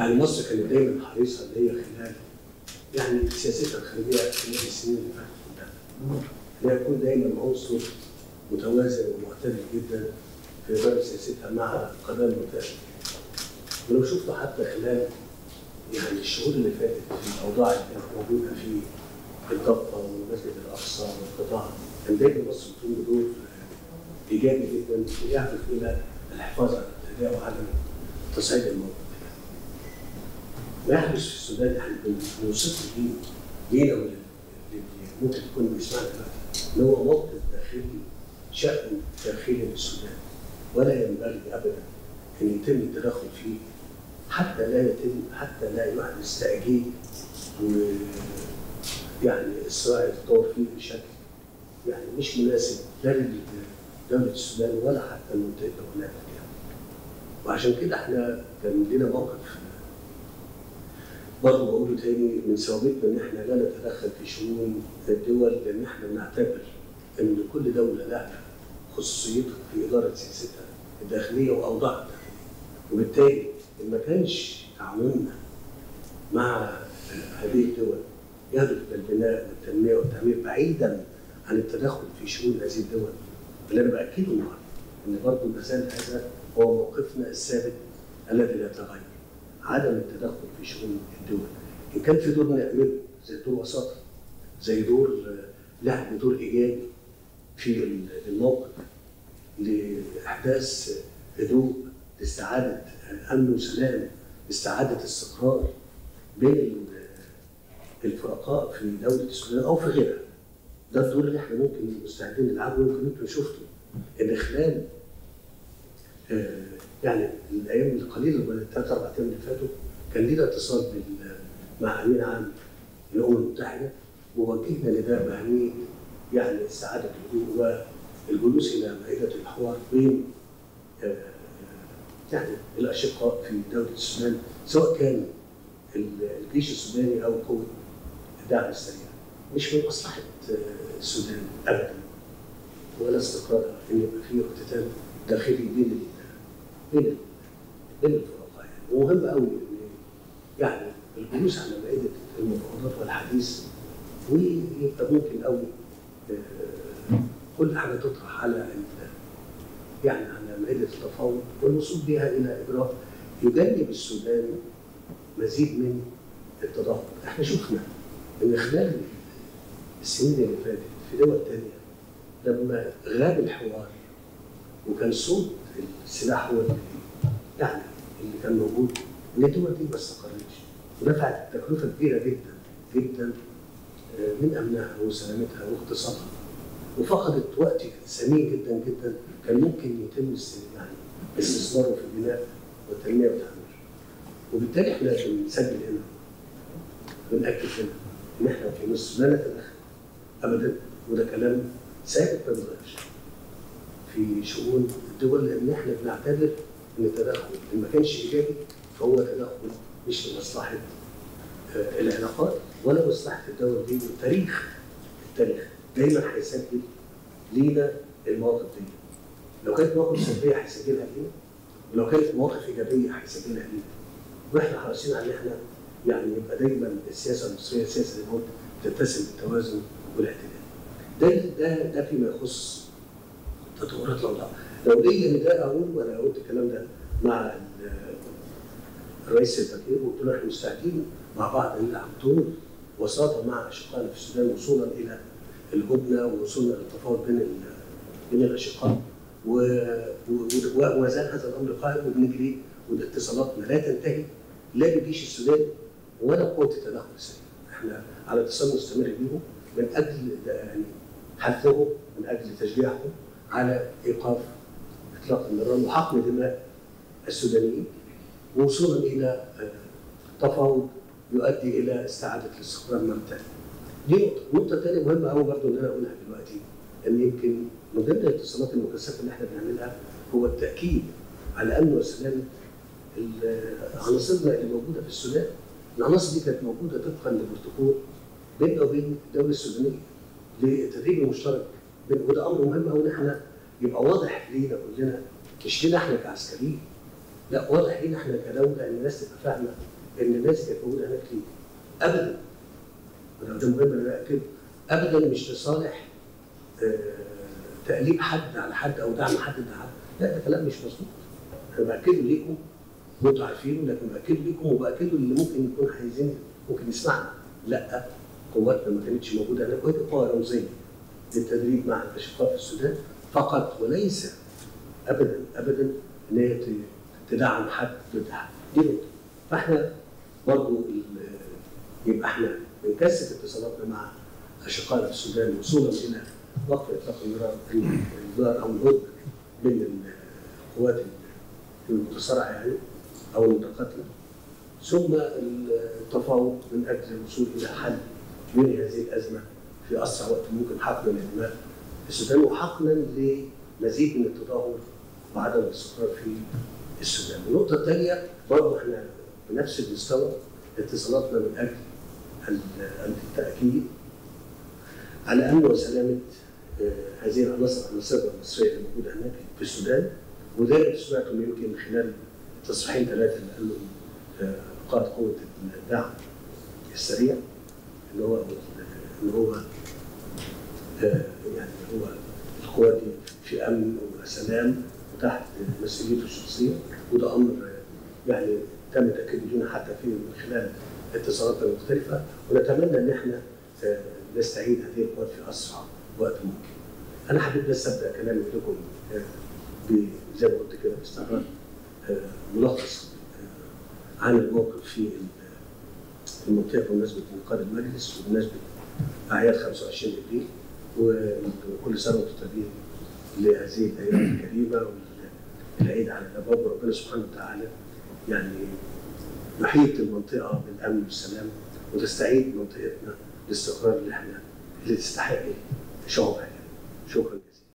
يعني مصر كانت دايما حريصه ان هي خلال يعني سياستها الخارجيه خلال السنين اللي فاتت كلها ان هي تكون دايما عنصر متوازن ومعتدل جدا في إدارة سياستها مع القضايا المنتشره. ولو شفت حتى خلال يعني الشهور اللي فاتت في الاوضاع اللي كانت موجوده في الضفه ومسجد الاقصى والقطاع، كان دايما مصر بتقوم بدور ايجابي جدا يهدف الى الحفاظ على التهدئه وعدم تصعيد الموقف. ما يحدث في السودان احنا بنوصفه لينا واللي ممكن تكون بيسمعنا دلوقتي ان هو موقف داخلي، شأن داخلي للسودان، ولا ينبغي ابدا ان يتم التدخل فيه حتى لا يحدث تأجيل ويعني إسراع يتطور فيه بشكل يعني مش مناسب لا لدولة السودان ولا حتى المنطقة هناك. وعشان كده احنا كان لنا موقف برضه بقوله تاني من ثوابتنا ان احنا لا نتدخل في شؤون الدول، لان احنا بنعتبر ان كل دوله لها خصوصيتها في اداره سياستها الداخليه واوضاعها الداخليه، وبالتالي ان ما كانش تعاوننا مع هذه الدول يهدف للبناء والتنميه والتعمير بعيدا عن التدخل في شؤون هذه الدول، اللي انا باكده النهارده ان برضه ما زال هذا هو موقفنا الثابت الذي لا يتغير، عدم التدخل في شؤون الدول. ان كان في دور نعمله زي دور وساطه، زي دور لعب دور ايجابي في الموقف لاحداث هدوء، لاستعاده امن وسلام، لاستعاده استقرار بين الفرقاء في دوله السودان او في غيرها، ده الدور اللي احنا ممكن مستعدين نلعبه. ويمكن انتم شفتوا ان خلال يعني الايام القليله من 3 4 ايام اللي فاتوا كان لينا اتصال مع امين عام الامم المتحده، ووجهنا لده باهميه يعني استعاده الهدوء والجلوس الى مائده الحوار بين يعني الاشقاء في دوله السودان، سواء كان الجيش السوداني او قوه الدعم السريع. مش من مصلحه السودان ابدا ولا استقرار ان يبقى فيه اقتتال داخلي بين الفرقاء يعني. ومهم قوي ان يعني الجلوس على مائده المفاوضات والحديث، ويبقى ممكن قوي كل حاجه تطرح على يعني على مائده التفاوض والوصول بها الى اجراء يجنب السودان مزيد من التضخم. احنا شفنا ان خلال السنين اللي فاتت في دول ثانيه لما غاب الحوار وكان صوت السلاح هو يعني اللي كان موجود، ان الدول دي ما استقرتش ودفعت تكلفه كبيره جدا جدا من امنها وسلامتها واقتصادها، وفقدت وقت ثمين جدا جدا كان ممكن يتم يعني استثماره في البناء والتنميه والتعمير. وبالتالي احنا بنسجل هنا بنأكد هنا ان احنا في مصر لا نتدخل ابدا، وده كلام ثابت ما بيتغيرش في شؤون الدول، لان احنا بنعتبر ان التدخل اللي ما كانش ايجابي فهو تدخل مش لمصلحه العلاقات ولا مصلحه الدول دي. التاريخ دايما هيسجل لينا المواقف دي، لو كانت مواقف سلبيه هيسجلها لينا، ولو كانت مواقف ايجابيه هيسجلها لينا. واحنا حريصين على ان احنا يعني يبقى دايما السياسه المصريه سياسه للموت تتسم بالتوازن والاعتدال. ده فيما يخص تطورات الاوضاع. لو ليا نداء اقول، وانا قلت الكلام ده مع الرئيس البكير وقلت له احنا مستعدين مع بعض ان نلعب دور وساطه مع اشقائنا في السودان وصولا الى الهدنه ووصولنا للتفاوض بين الاشقاء، وزال هذا الامر قائم وبنجري، واتصالاتنا لا تنتهي لا بجيش السودان ولا قوه التدخل السريع. احنا على اتصال مستمر بيهم من اجل يعني حثهم، من اجل تشجيعهم على ايقاف اطلاق النيران وحقن دماء السودانيين ووصولهم الى تفاوض يؤدي الى استعاده الاستقرار مره ثانيه. دي نقطه ثانيه مهمه قوي برضه ان انا اقولها دلوقتي، ان يمكن من ضمن الاتصالات المكثفه اللي احنا بنعملها هو التاكيد على امن وسلامه عناصرنا اللي موجوده في السودان. العناصر دي كانت موجوده طبقا لبروتوكول بيننا وبين الدوله السودانيه للتدريب المشترك، وده امر مهم قوي ان احنا يبقى واضح لينا كلنا، مش لينا احنا كعسكريين لا واضح هنا احنا كدوله ان الناس تبقى فاهمه ان الناس كانت موجوده هناك ليه؟ ابدا. وده مهم انا باكده، ابدا مش لصالح تقليب حد على حد او دعم حد على حد، لا ده كلام مش مظبوط. انا باكده ليكم وانتوا عارفينه، لكن باكده ليكم وباكده للي ممكن يكون عايزين ممكن يسمعنا. لا قواتنا ما كانتش موجوده هناك، وهي قوه روزيه للتدريب مع الاشقاء في السودان فقط، وليس ابدا ابدا ان هي تدعم حد ضد حد. فاحنا برضه يبقى احنا بنكثف اتصالاتنا مع اشقائنا في السودان وصولا الى وقف اطلاق النار او الهدنه من القوات المتصارعه يعني او المتقاتله، ثم التفاوض من اجل الوصول الى حل من هذه الازمه في اسرع وقت ممكن، حقنا للدماء في السودان وحقنا لمزيد من التدهور وعدم الاستقرار في السودان. النقطه الثانيه برضه احنا بنفس المستوى اتصالاتنا من اجل التاكيد على امن وسلامه هذه العناصر المصريه اللي موجوده هناك في السودان، وده اللي سمعته يمكن خلال تصريحين ثلاثه اللي قالهم قائد قوه الدعم السريع اللي هو يعني هو القوات دي في امن وسلام تحت مسؤوليته الشخصيه، وده امر يعني تم تاكيده حتى في من خلال اتصالاتنا المختلفه، ونتمنى ان احنا نستعيد هذه القوات في اسرع وقت ممكن. انا حبيت بس ابدا كلامي لكم زي ما قلت كده باستمرار ملخص عن الموقف في المنطقه بمناسبه انعقاد المجلس وبمناسبه اعياد 25 ابريل، وكل سنه وانتم طيبين لهذه الايام الكريمه والعيد على الابواب، وربنا سبحانه وتعالى يعني يحيط المنطقه بالامن والسلام وتستعيد منطقتنا الاستقرار اللي تستحقه شعوبها. شكرا.